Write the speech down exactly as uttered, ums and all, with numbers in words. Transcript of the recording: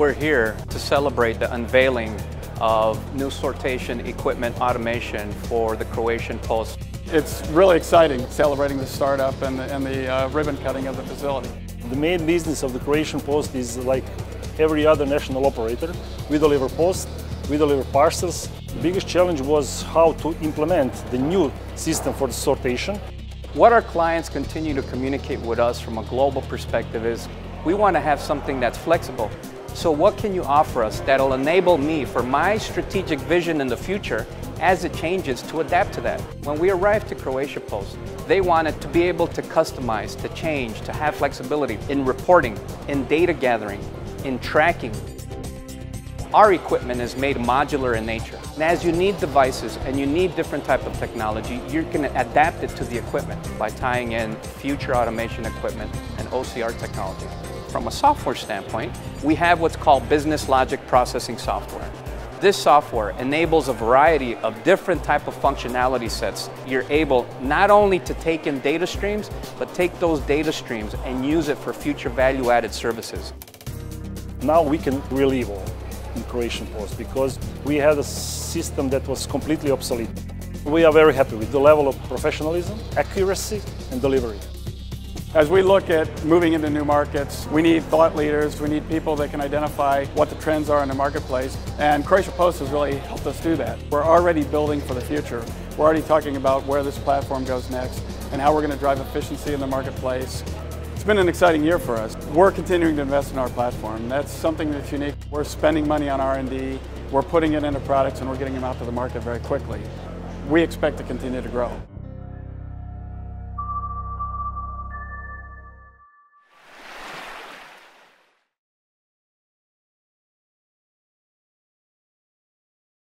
We're here to celebrate the unveiling of new sortation equipment automation for the Croatian Post. It's really exciting, celebrating the startup and the, and the uh, ribbon cutting of the facility. The main business of the Croatian Post is like every other national operator. We deliver post, we deliver parcels. The biggest challenge was how to implement the new system for the sortation. What our clients continue to communicate with us from a global perspective is, we want to have something that's flexible. So what can you offer us that'll enable me for my strategic vision in the future as it changes to adapt to that? When we arrived to Croatia Post, they wanted to be able to customize, to change, to have flexibility in reporting, in data gathering, in tracking. Our equipment is made modular in nature. And as you need devices and you need different type of technology, you can adapt it to the equipment by tying in future automation equipment and O C R technology. From a software standpoint, we have what's called business logic processing software. This software enables a variety of different type of functionality sets. You're able not only to take in data streams, but take those data streams and use it for future value-added services. Now we can really evolve in Croatian Post because we had a system that was completely obsolete. We are very happy with the level of professionalism, accuracy, and delivery. As we look at moving into new markets, we need thought leaders, we need people that can identify what the trends are in the marketplace, and Croatia Post has really helped us do that. We're already building for the future. We're already talking about where this platform goes next and how we're going to drive efficiency in the marketplace. It's been an exciting year for us. We're continuing to invest in our platform. That's something that's unique. We're spending money on R and D, we're putting it into products, and we're getting them out to the market very quickly. We expect to continue to grow.